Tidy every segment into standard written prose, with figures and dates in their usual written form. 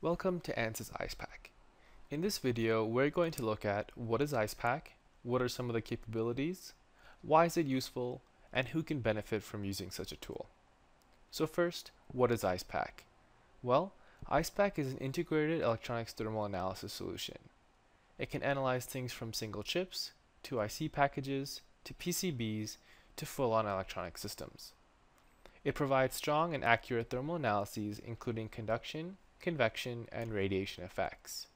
Welcome to ANSYS Icepak. In this video, we're going to look at what is Icepak, what are some of the capabilities, why is it useful, and who can benefit from using such a tool. So first, what is Icepak? Well, Icepak is an integrated electronics thermal analysis solution. It can analyze things from single chips, to IC packages, to PCBs, to full-on electronic systems. It provides strong and accurate thermal analyses including conduction, convection, and radiation effects.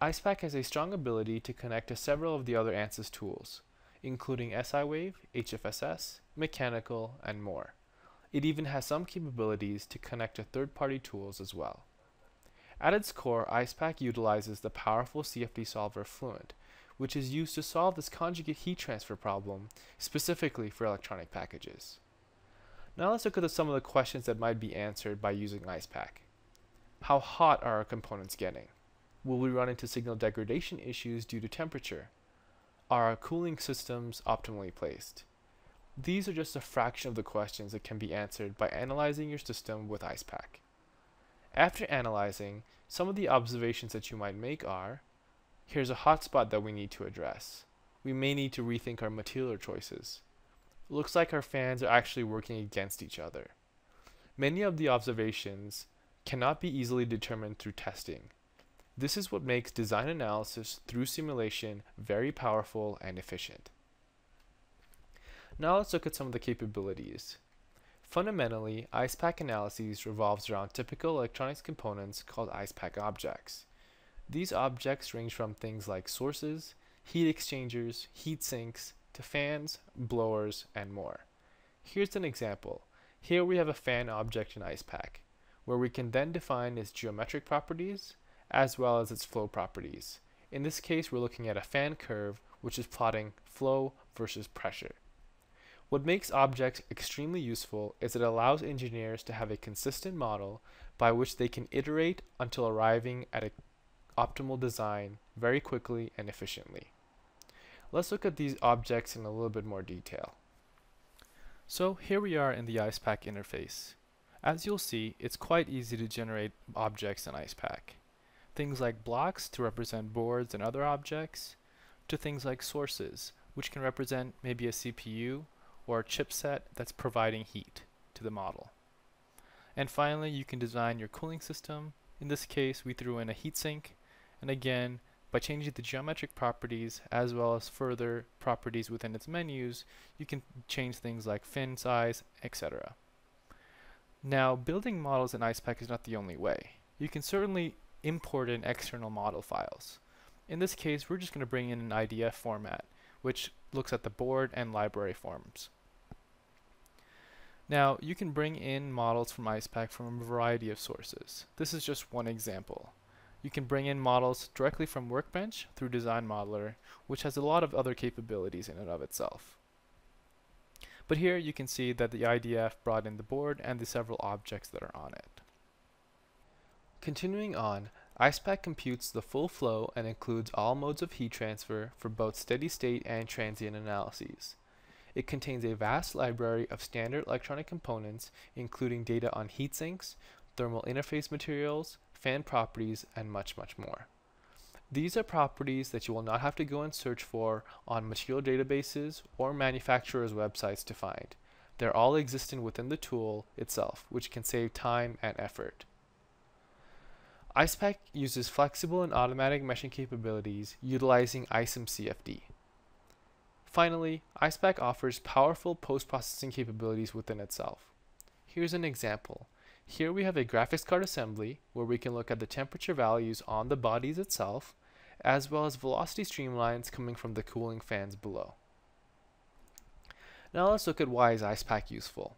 Icepak has a strong ability to connect to several of the other ANSYS tools, including SIwave, HFSS, mechanical, and more. It even has some capabilities to connect to third-party tools as well. At its core, Icepak utilizes the powerful CFD solver Fluent, which is used to solve this conjugate heat transfer problem specifically for electronic packages. Now let's look at some of the questions that might be answered by using Icepak. How hot are our components getting? Will we run into signal degradation issues due to temperature? Are our cooling systems optimally placed? These are just a fraction of the questions that can be answered by analyzing your system with Icepak. After analyzing, some of the observations that you might make are, here's a hot spot that we need to address. We may need to rethink our material choices. Looks like our fans are actually working against each other. Many of the observations cannot be easily determined through testing. This is what makes design analysis through simulation very powerful and efficient. Now let's look at some of the capabilities. Fundamentally, Icepak analyses revolves around typical electronics components called Icepak objects. These objects range from things like sources, heat exchangers, heat sinks, to fans, blowers, and more. Here's an example. Here we have a fan object in Icepak, where we can then define its geometric properties as well as its flow properties. In this case, we're looking at a fan curve, which is plotting flow versus pressure. What makes objects extremely useful is it allows engineers to have a consistent model by which they can iterate until arriving at an optimal design very quickly and efficiently. Let's look at these objects in a little bit more detail. So here we are in the Icepak interface. As you'll see, it's quite easy to generate objects in Icepak. Things like blocks to represent boards and other objects, to things like sources, which can represent maybe a CPU or a chipset that's providing heat to the model. And finally, you can design your cooling system. In this case, we threw in a heatsink, and again, by changing the geometric properties as well as further properties within its menus, you can change things like fin size, etc. Now, building models in Icepak is not the only way. You can certainly import in external model files. In this case, we're just going to bring in an IDF format, which looks at the board and library forms. Now, you can bring in models from Icepak from a variety of sources. This is just one example. You can bring in models directly from Workbench through Design Modeler, which has a lot of other capabilities in and of itself. But here you can see that the IDF brought in the board and the several objects that are on it. Continuing on, Icepak computes the full flow and includes all modes of heat transfer for both steady state and transient analyses. It contains a vast library of standard electronic components, including data on heat sinks, thermal interface materials, fan properties, and much, much more. These are properties that you will not have to go and search for on material databases or manufacturers' websites to find. They're all existent within the tool itself, which can save time and effort. Icepak uses flexible and automatic meshing capabilities utilizing ISIM CFD. Finally, Icepak offers powerful post-processing capabilities within itself. Here's an example. Here we have a graphics card assembly where we can look at the temperature values on the bodies itself, as well as velocity streamlines coming from the cooling fans below. Now let's look at why is Icepak useful.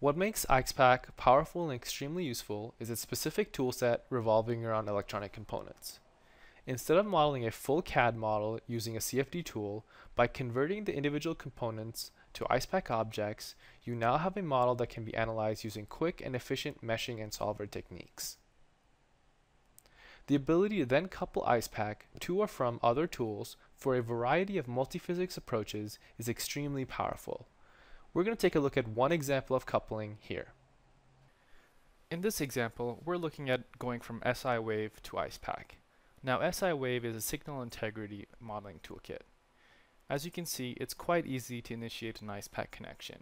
What makes Icepak powerful and extremely useful is its specific toolset revolving around electronic components. Instead of modeling a full CAD model using a CFD tool, by converting the individual components to Icepak objects, you now have a model that can be analyzed using quick and efficient meshing and solver techniques. The ability to then couple Icepak to or from other tools for a variety of multiphysics approaches is extremely powerful. We're going to take a look at one example of coupling here. In this example, we're looking at going from SIwave to Icepak. Now SIwave is a signal integrity modeling toolkit. As you can see, it's quite easy to initiate an Icepak connection.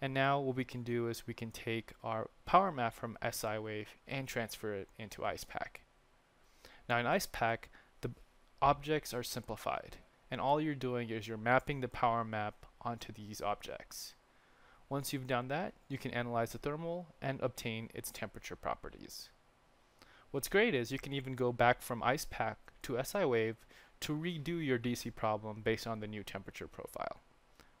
And now what we can do is we can take our power map from SIwave and transfer it into Icepak. Now in Icepak, the objects are simplified, and all you're doing is you're mapping the power map onto these objects. Once you've done that, you can analyze the thermal and obtain its temperature properties. What's great is you can even go back from Icepak to SIwave to redo your DC problem based on the new temperature profile.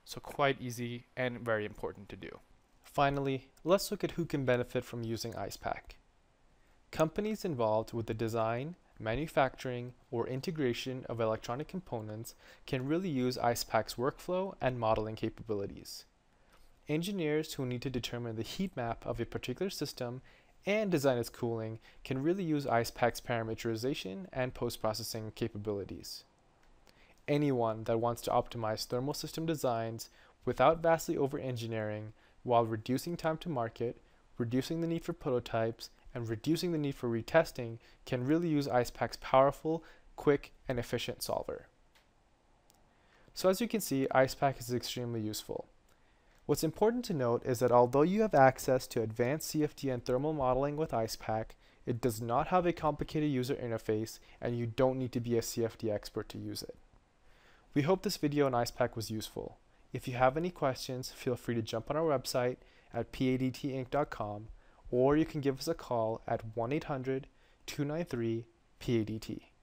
So quite easy and very important to do. Finally, let's look at who can benefit from using Icepak. Companies involved with the design, manufacturing, or integration of electronic components can really use Icepak's workflow and modeling capabilities. Engineers who need to determine the heat map of a particular system and design its cooling can really use Icepak's parameterization and post-processing capabilities. Anyone that wants to optimize thermal system designs without vastly over-engineering while reducing time to market, reducing the need for prototypes, and reducing the need for retesting can really use Icepak's powerful, quick, and efficient solver. So as you can see, Icepak is extremely useful. What's important to note is that although you have access to advanced CFD and thermal modeling with Icepak, it does not have a complicated user interface and you don't need to be a CFD expert to use it. We hope this video on Icepak was useful. If you have any questions, feel free to jump on our website at padtinc.com or you can give us a call at 1-800-293-PADT.